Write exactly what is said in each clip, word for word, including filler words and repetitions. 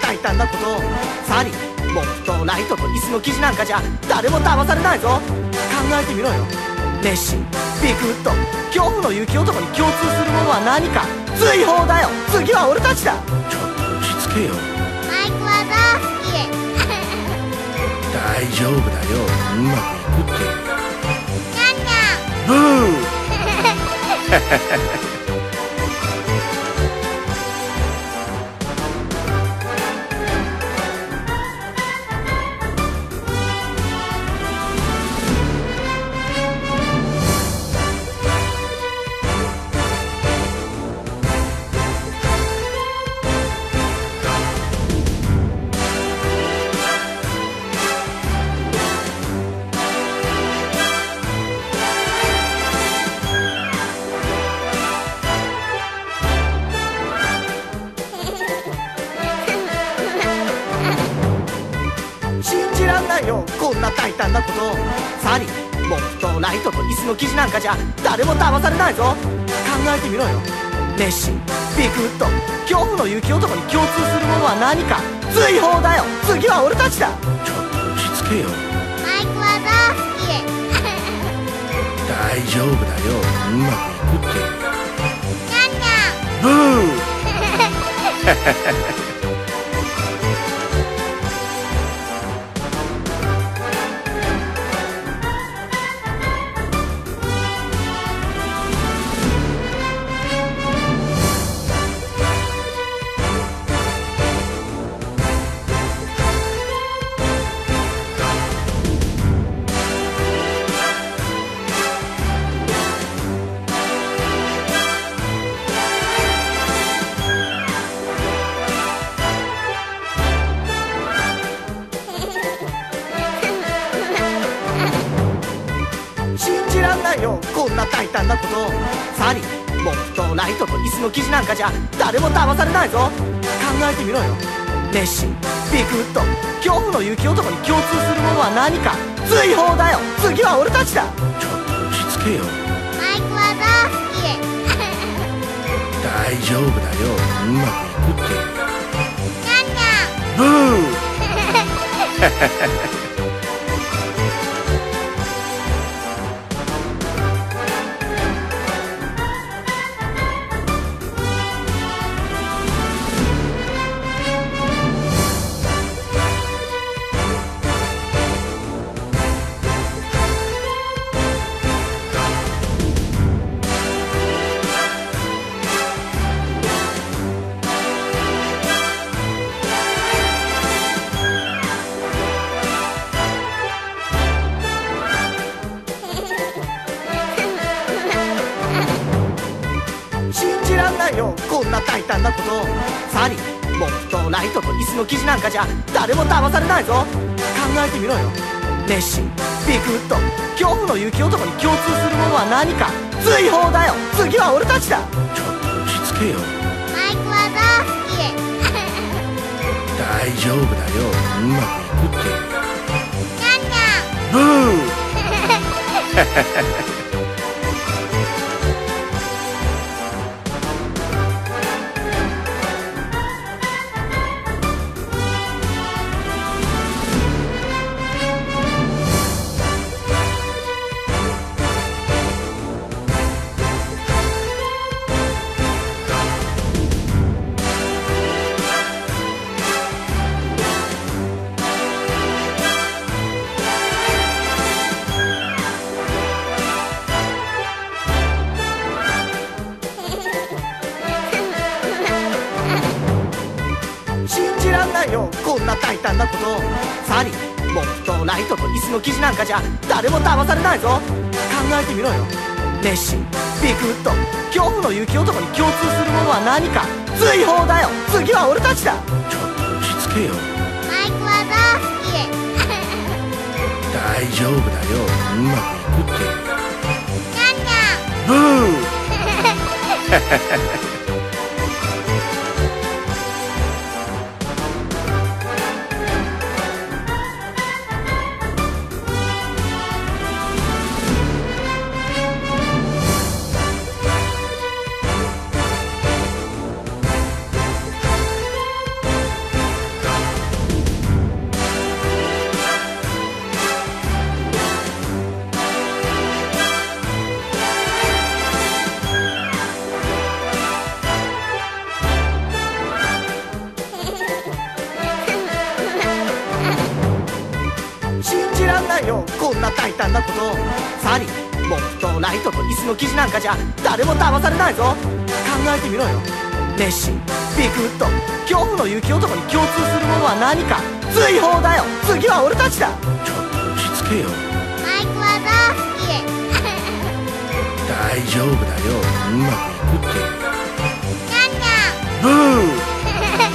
大胆なこと。サリー、モットライトと椅子の生地なんかじゃ誰も騙されないぞ。考えてみろよ。熱心、ビクッと恐怖の雪男に共通するものは何か。追放だよ。次は俺たちだ。ちょっと落ち着けよ。マイクは大好き大丈夫だよ、うまくいくって。ニャンニャン、ブーこんな大胆なこと。サリー、モットライトと椅子の生地なんかじゃ誰も騙されないぞ。考えてみろよ。熱心、ビクッと恐怖の雪男に共通するものは何か。追放だよ。次は俺たちだ。ちょっと落ち着けよ。マイクは大好き大丈夫だよ、うまくいくって。ニャンニャン、ブーこんな大胆なこと。サリー、モットライトと椅子の生地なんかじゃ誰も騙されないぞ。考えてみろよ。熱心、ビクッと恐怖の雪男に共通するものは何か。追放だよ。次は俺たちだ。ちょっと落ち着けよ。マイクは大好き大丈夫だよ、うまくいくって。ニャンニャン、ブーこんな大胆なこと。サリー、モットライトと椅子の生地なんかじゃ誰も騙されないぞ。考えてみろよ。熱心、ビクッと恐怖の雪男に共通するものは何か。追放だよ。次は俺たちだ。ちょっと落ち着けよ。マイクは大好き大丈夫だよ、うまくいくって。ニャンニャン、ブーこんな大胆なこと。サリー、モットライトと椅子の生地なんかじゃ誰も騙されないぞ。考えてみろよ。熱心、ビクッと恐怖の雪男に共通するものは何か。追放だよ。次は俺たちだ。ちょっと落ち着けよ。マイクは大好き大丈夫だよ、うまくいくって。ニャンニャン、ブーらんないよこんな大胆なこと。サリー、モップとライトと椅子の生地なんかじゃ誰も騙されないぞ。考えてみろよ。ネッシー、ビッグウッド、恐怖の雪男に共通するものは何か。追放だよ。次は俺たちだ。ちょっと落ち着けよ。マイクは大好き大丈夫だよ、うまくいくって。ニャンニャン、ブー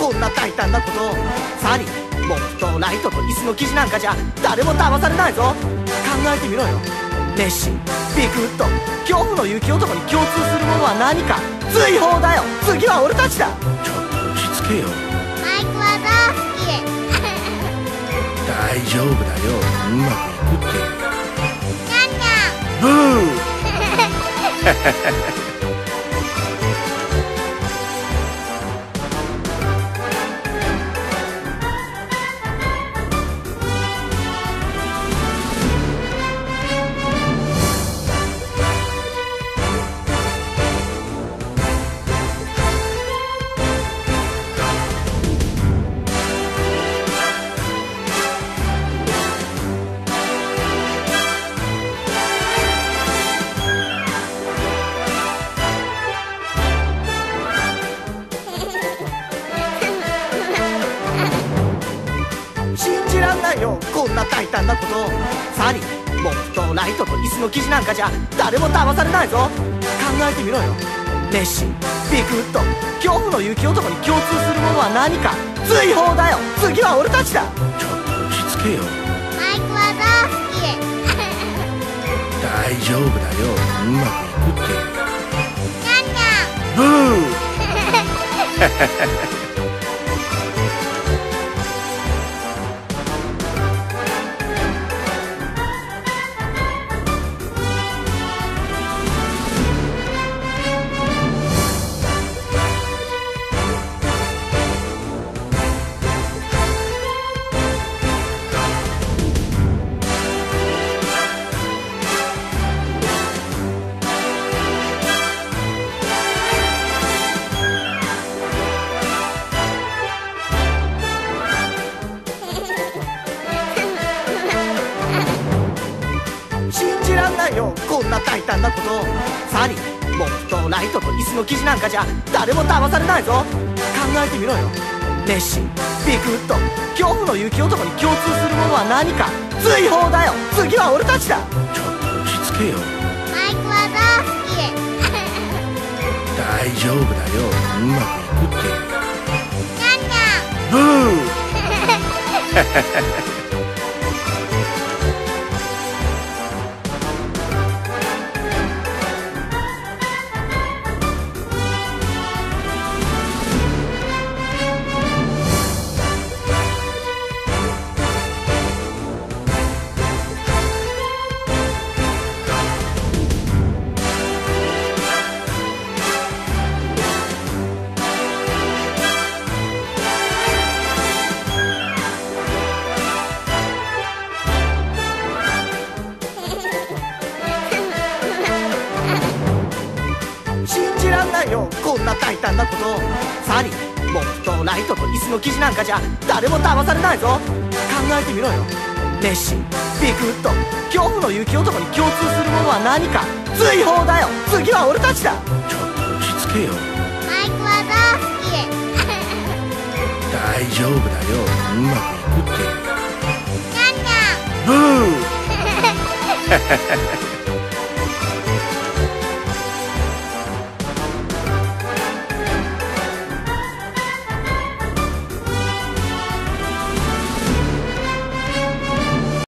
こんな大胆なこと。サリー、モップとライトと椅子の生地なんかじゃ誰も騙されないぞ。考えてみろよ。ネッシー、ビッグウッド、恐怖の雪男に共通するものは何か。追放だよ。次は俺たちだ。ちょっと落ち着けよ。マイクは大好き大丈夫だよ、うまくいくって。ニャンニャン、ブーこんな大胆なこと。サリー、モップとライトと椅子の生地なんかじゃ誰も騙されないぞ。考えてみろよ。ネッシー、ビッグウッド、恐怖の雪男に共通するものは何か。追放だよ。次は俺たちだ。ちょっと落ち着けよ。マイクは大好き大丈夫だよ、うまくいくって。ニャンニャン、ブーこんな大胆なこと。サリー、モップとライトと椅子の生地なんかじゃ誰も騙されないぞ。考えてみろよ。ネッシー、ビッグウッド、恐怖の雪男に共通するものは何か。追放だよ。次は俺たちだ。ちょっと落ち着けよ。マイクは大好き大丈夫だよ、うまくいくって。ニャンニャン、ブーこんな大胆なこと。サリー、モップとライトと椅子の生地なんかじゃ誰も騙されないぞ。考えてみろよ。ネッシー、ビッグウッド、恐怖の雪男に共通するものは何か。追放だよ。次は俺たちだ。ちょっと落ち着けよ。マイクは大好き大丈夫だよ、うまくいくって。ニャンニャン、ブー